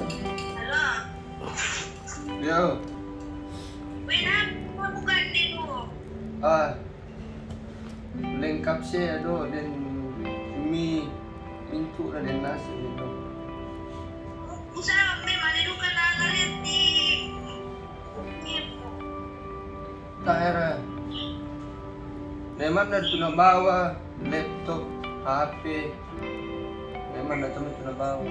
Hello? Yo. Wait up, mabukan din mo. Link up share do, then me into na din nasa dito. Usa, may malilukan na nalit ni Tahera. Memang na dito na bawa, laptop, HP. Memang na dito na bawa.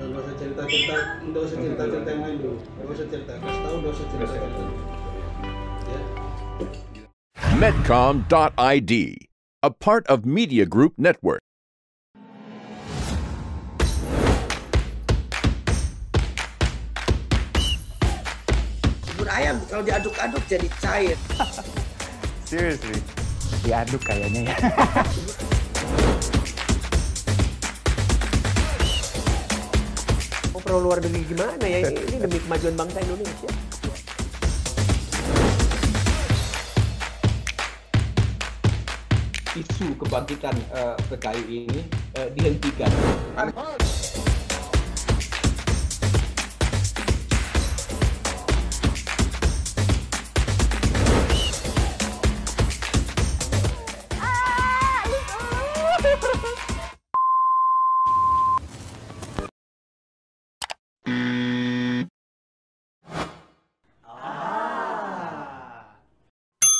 Nggak usah cerita-cerita, nggak usah cerita-cerita yang lain dulu. Nggak usah cerita, kasih tahu nggak usah cerita-cerita. Ya. Medcom.id, a part of Media Group Network. Bubur ayam kalau diaduk-aduk jadi cair. Seriously, diaduk kayaknya ya. Pro luar negeri gimana ya, ini demi kemajuan bangsa Indonesia. Isu kebangkitan PKI ini dihentikan.